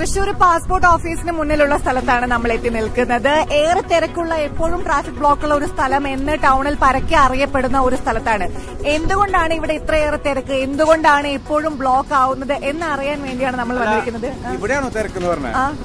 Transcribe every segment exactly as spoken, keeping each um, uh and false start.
Thrissur passport ഓഫീസിന് മുന്നിലുള്ള സ്ഥലത്താണ് നമ്മൾ എത്തി നിൽക്കുന്നത്. ഏറെ തിരക്കുള്ള, എപ്പോഴും ട്രാഫിക് ബ്ലോക്കുള്ള ഒരു സ്ഥലം എന്ന് ടൗണിൽ പരക്കെ അറിയപ്പെടുന്ന ഒരു സ്ഥലത്താണ്. എന്തുകൊണ്ടാണ് ഇവിടെ ഇത്രയേറെ തിരക്ക്, എന്തുകൊണ്ടാണ് എപ്പോഴും ബ്ലോക്ക് ആവുന്നത് എന്നറിയാൻ വേണ്ടിയാണ് നമ്മൾ വന്നിരിക്കുന്നത്. ഇവിടെയാണോ തിരക്കെന്ന് പറഞ്ഞത്?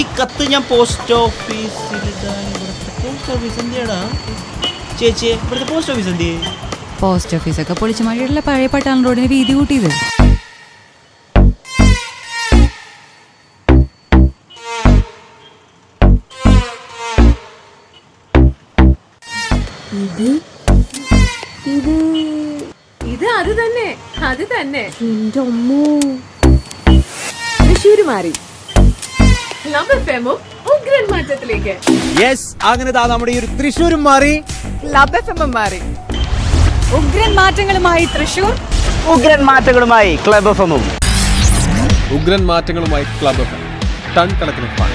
ഈ കത്ത് ഞാൻ പോസ്റ്റ് ഓഫീസിൽ പോസ്റ്റ് ഓഫീസ് എന്തിയാടാ ചേച്ചി, ഇവിടുത്തെ പോസ്റ്റ് ഓഫീസ് എന്തിയെ? പോസ്റ്റ് ഓഫീസൊക്കെ പൊളിച്ചു മാറ്റിയിട്ടുള്ള പഴയ പട്ടാള റോഡിന് വീതി കൂട്ടിയത്. ഇത് ഇത് ഇത് അത് തന്നെ, അത് തന്നെ. എന്റെ അമ്മൂ, തൃശ്ശൂര് മാറി, ക്ലബ് എഫ് എമ്മും ഉഗ്രൻ മാറ്റത്തിലേക്ക്. യെസ്, അങ്ങനെ നമ്മുടെ ഈ ഒരു തൃശ്ശൂരും മാറി, ക്ലബ് എഫ് എമ്മും മാറി. ഉഗ്രൻ മാറ്റങ്ങളുമായി തൃശ്ശൂർ, ഉഗ്രൻ മാറ്റങ്ങളുമായി ക്ലബ് എഫ് എമ്മും, ഉഗ്രൻ മാറ്റങ്ങളുമായി ക്ലബ് എഫ് എം. ടൺ കണക്കിന്